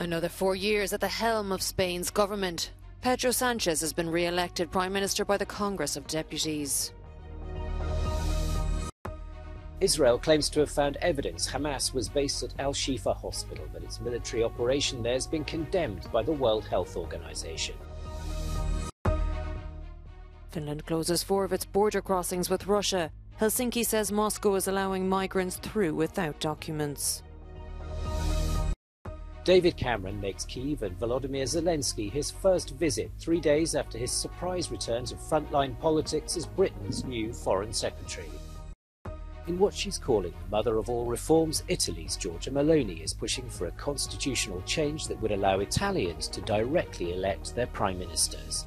Another 4 years at the helm of Spain's government. Pedro Sánchez has been re-elected Prime Minister by the Congress of Deputies. Israel claims to have found evidence Hamas was based at Al Shifa Hospital, but its military operation there has been condemned by the World Health Organization. Finland closes 4 of its border crossings with Russia. Helsinki says Moscow is allowing migrants through without documents. David Cameron makes Kyiv and Volodymyr Zelensky his first visit 3 days after his surprise return to frontline politics as Britain's new Foreign Secretary. In what she's calling the mother of all reforms, Italy's Giorgia Meloni is pushing for a constitutional change that would allow Italians to directly elect their prime ministers.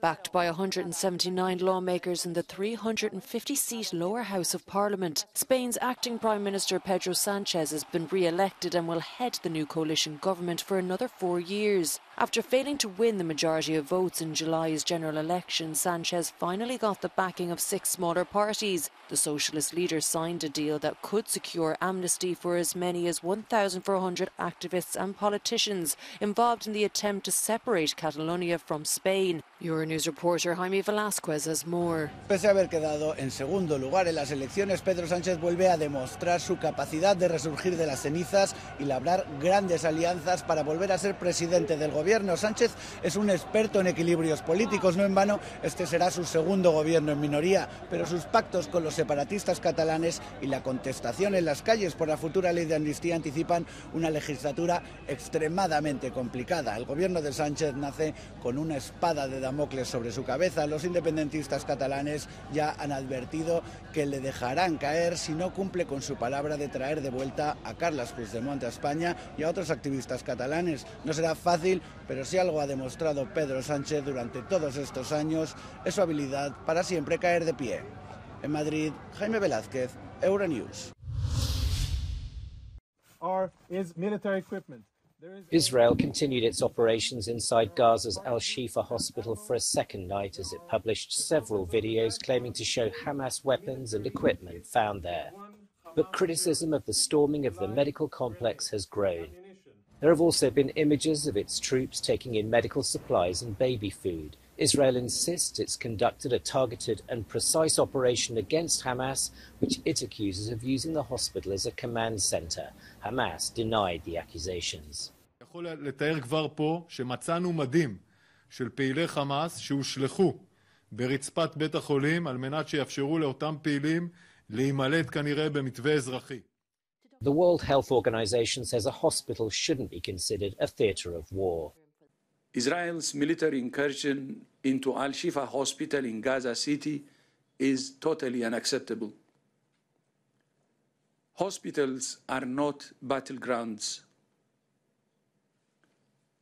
Backed by 179 lawmakers in the 350-seat lower house of parliament, Spain's acting Prime Minister Pedro Sánchez has been re-elected and will head the new coalition government for another 4 years. After failing to win the majority of votes in July's general election, Sánchez finally got the backing of 6 smaller parties. The socialist leader signed a deal that could secure amnesty for as many as 1,400 activists and politicians involved in the attempt to separate Catalonia from Spain. Euronews reporter Jaime Velázquez has more. Pese a haber quedado en segundo lugar en las elecciones, Pedro Sánchez vuelve a demostrar su capacidad de resurgir de las cenizas y labrar grandes alianzas para volver a ser presidente del gobierno. Sánchez es un experto en equilibrios políticos, no en vano este será su segundo gobierno en minoría, pero sus pactos con los separatistas catalanes y la contestación en las calles por la futura ley de amnistía anticipan una legislatura extremadamente complicada. El gobierno de Sánchez nace con una espada de Damocles sobre su cabeza. Los independentistas catalanes ya han advertido que le dejarán caer si no cumple con su palabra de traer de vuelta a Carles Puigdemont a España y a otros activistas catalanes. No será fácil, pero si algo ha demostrado Pedro Sánchez durante todos estos años es su habilidad para siempre caer de pie. En Madrid, Jaime Velázquez, Euronews. Israel continued its operations inside Gaza's Al Shifa Hospital for a second night as it published several videos claiming to show Hamas weapons and equipment found there. But criticism of the storming of the medical complex has grown. There have also been images of its troops taking in medical supplies and baby food. Israel insists it's conducted a targeted and precise operation against Hamas, which it accuses of using the hospital as a command center. Hamas denied the accusations. The World Health Organization says a hospital shouldn't be considered a theater of war. Israel's military incursion into Al Shifa Hospital in Gaza City is totally unacceptable. Hospitals are not battlegrounds.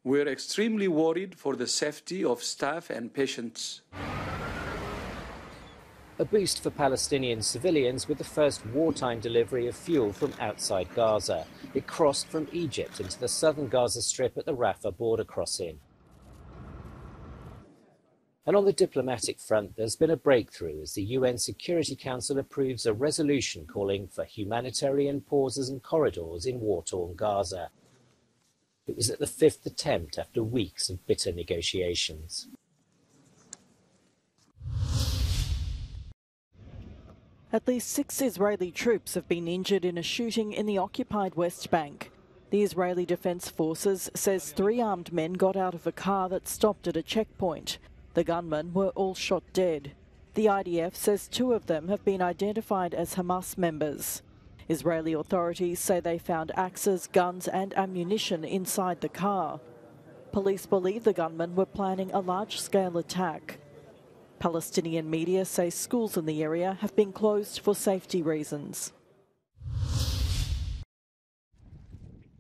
We're extremely worried for the safety of staff and patients. A boost for Palestinian civilians with the first wartime delivery of fuel from outside Gaza. It crossed from Egypt into the southern Gaza Strip at the Rafah border crossing. And on the diplomatic front, there's been a breakthrough as the UN Security Council approves a resolution calling for humanitarian pauses and corridors in war-torn Gaza. It was at the 5th attempt after weeks of bitter negotiations. At least 6 Israeli troops have been injured in a shooting in the occupied West Bank. The Israeli Defense Forces says 3 armed men got out of a car that stopped at a checkpoint. The gunmen were all shot dead. The IDF says 2 of them have been identified as Hamas members. Israeli authorities say they found axes, guns and ammunition inside the car. Police believe the gunmen were planning a large-scale attack. Palestinian media say schools in the area have been closed for safety reasons.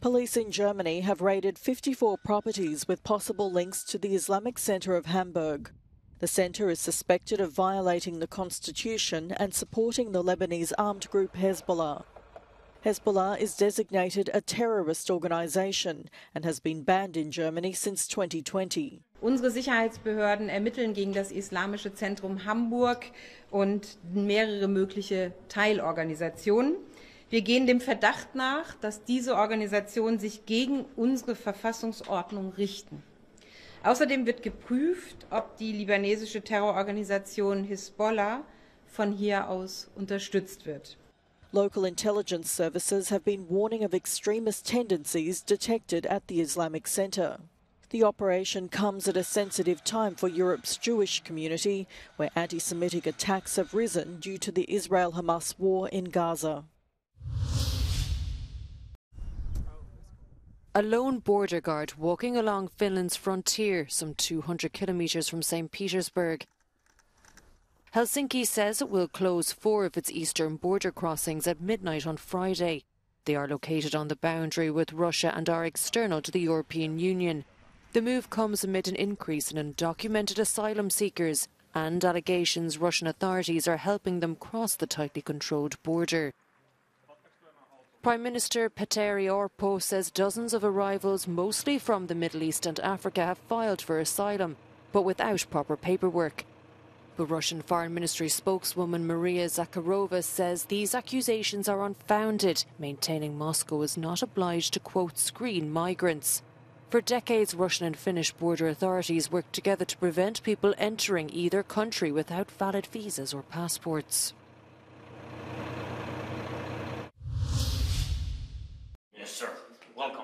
Police in Germany have raided 54 properties with possible links to the Islamic Center of Hamburg. The center is suspected of violating the constitution and supporting the Lebanese armed group Hezbollah. Hezbollah is designated a terrorist organization and has been banned in Germany since 2020. Unsere Sicherheitsbehörden ermitteln gegen das Islamische Zentrum Hamburg und mehrere mögliche Teilorganisationen. Wir gehen dem Verdacht nach, dass diese Organisationen sich gegen unsere Verfassungsordnung richten. Außerdem wird geprüft, ob die libanesische Terrororganisation Hisbollah von hier aus unterstützt wird. Local intelligence services have been warning of extremist tendencies detected at the Islamic Center. The operation comes at a sensitive time for Europe's Jewish community, where anti-Semitic attacks have risen due to the Israel-Hamas war in Gaza. A lone border guard walking along Finland's frontier, some 200 kilometres from St. Petersburg. Helsinki says it will close 4 of its eastern border crossings at midnight on Friday. They are located on the boundary with Russia and are external to the European Union. The move comes amid an increase in undocumented asylum seekers and allegations Russian authorities are helping them cross the tightly controlled border. Prime Minister Petteri Orpo says dozens of arrivals, mostly from the Middle East and Africa, have filed for asylum, but without proper paperwork. The Russian Foreign Ministry spokeswoman Maria Zakharova says these accusations are unfounded, maintaining Moscow is not obliged to, quote, screen migrants. For decades, Russian and Finnish border authorities worked together to prevent people entering either country without valid visas or passports. Sir, welcome.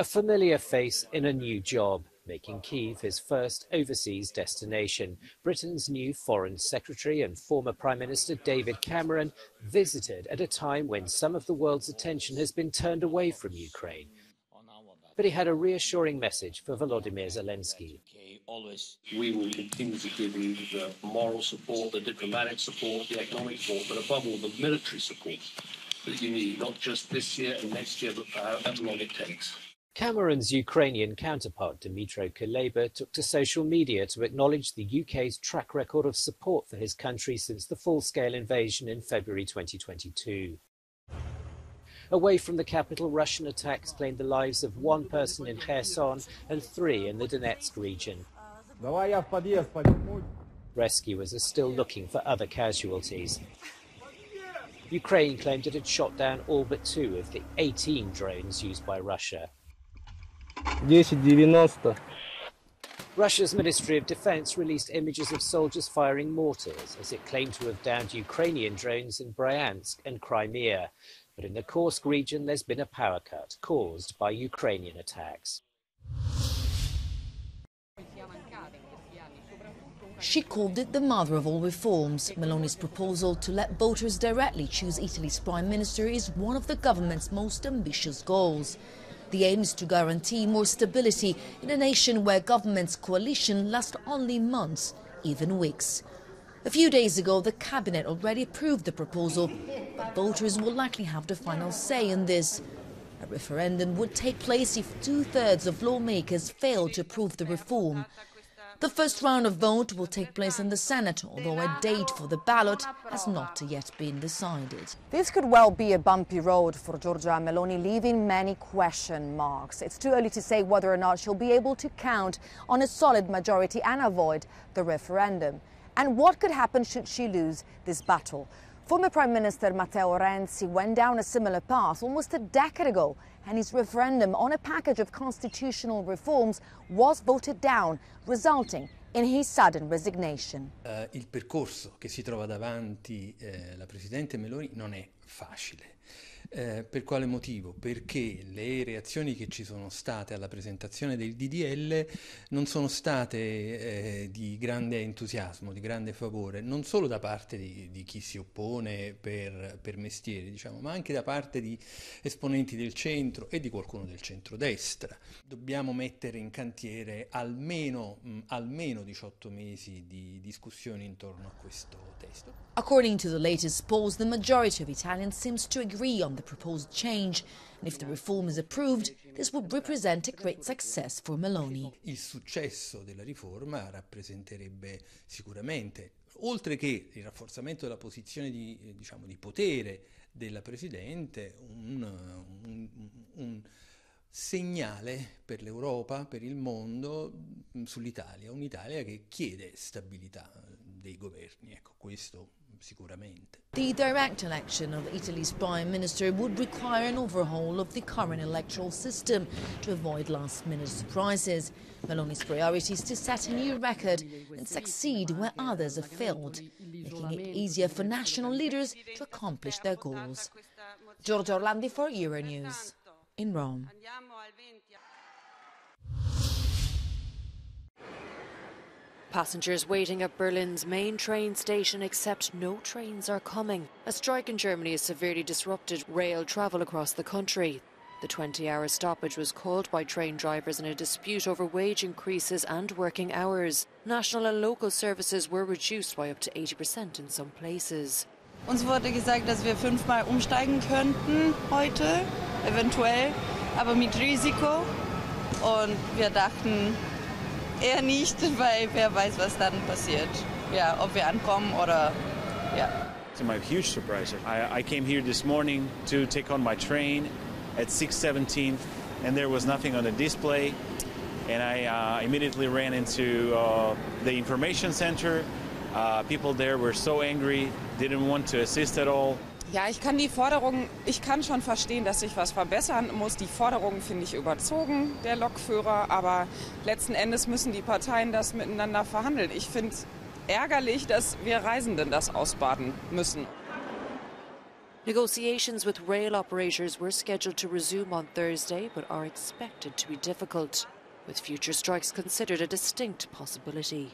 A familiar face in a new job, making Kyiv his first overseas destination. Britain's new Foreign Secretary and former Prime Minister David Cameron visited at a time when some of the world's attention has been turned away from Ukraine. But he had a reassuring message for Volodymyr Zelensky. We will continue to give you the moral support, the diplomatic support, the economic support, but above all, the military support that you need, not just this year and next year, but for however long it takes. Cameron's Ukrainian counterpart, Dmytro Kuleba, took to social media to acknowledge the UK's track record of support for his country since the full-scale invasion in February 2022. Away from the capital, Russian attacks claimed the lives of 1 person in Kherson and 3 in the Donetsk region. Rescuers are still looking for other casualties. Ukraine claimed it had shot down all but 2 of the 18 drones used by Russia. Russia's Ministry of Defense released images of soldiers firing mortars as it claimed to have downed Ukrainian drones in Bryansk and Crimea. But in the Kursk region, there's been a power cut caused by Ukrainian attacks. She called it the mother of all reforms. Meloni's proposal to let voters directly choose Italy's prime minister is one of the government's most ambitious goals. The aim is to guarantee more stability in a nation where government's coalition lasts only months, even weeks. A few days ago, the cabinet already approved the proposal, but voters will likely have the final say in this. A referendum would take place if 2/3 of lawmakers fail to approve the reform. The first round of vote will take place in the Senate, although a date for the ballot has not yet been decided. This could well be a bumpy road for Giorgia Meloni, leaving many question marks. It's too early to say whether or not she'll be able to count on a solid majority and avoid the referendum. And what could happen should she lose this battle? Former Prime Minister Matteo Renzi went down a similar path almost a decade ago, and his referendum on a package of constitutional reforms was voted down, resulting in his sudden resignation. Il percorso che si trova davanti la Presidente Meloni non è facile. Per quale motivo? Perché le reazioni che ci sono state alla presentazione del DDL non sono state di grande entusiasmo, di grande favore, non solo da parte di chi si oppone per mestiere, diciamo, ma anche da parte di esponenti del centro e di qualcuno del centrodestra. Dobbiamo mettere in cantiere almeno 18 mesi di discussioni intorno a questo testo. According to the latest polls, the majority of Italians seems to agree on the proposed change, and if the reform is approved, this would represent a great success for Meloni. Il successo della riforma rappresenterebbe sicuramente, oltre che il rafforzamento della posizione di potere della Presidente, un segnale per l'Europa, per il mondo, sull'Italia, un'Italia che chiede stabilità dei governi. Ecco, questo sicuramente. The direct election of Italy's prime minister would require an overhaul of the current electoral system to avoid last-minute surprises. Meloni's priority is to set a new record and succeed where others have failed, making it easier for national leaders to accomplish their goals. Giorgio Orlandi for Euronews, in Rome. Passengers waiting at Berlin's main train station accept no trains are coming. A strike in Germany has severely disrupted rail travel across the country. The 20-hour stoppage was called by train drivers in a dispute over wage increases and working hours. National and local services were reduced by up to 80% in some places. Uns wurde gesagt, dass wir 5-mal umsteigen könnten heute, eventuell, aber mit Risiko. Und wir dachten eher nicht, weil wer weiß, was dann passiert. Ja, ob wir ankommen oder ja. It's a huge surprise. I came here this morning to take on my train at 6:17, and there was nothing on the display. And I immediately ran into the information center. People there were so angry, didn't want to assist at all. Ja, ich kann schon verstehen, dass ich was verbessern muss. Die Forderungen finde ich überzogen, der Lokführer, aber letzten Endes müssen die Parteien das miteinander verhandeln. Ich finde es ärgerlich, dass wir Reisenden das ausbaden müssen. Negotiations with rail operators were scheduled to resume on Thursday, but are expected to be difficult, with future strikes considered a distinct possibility.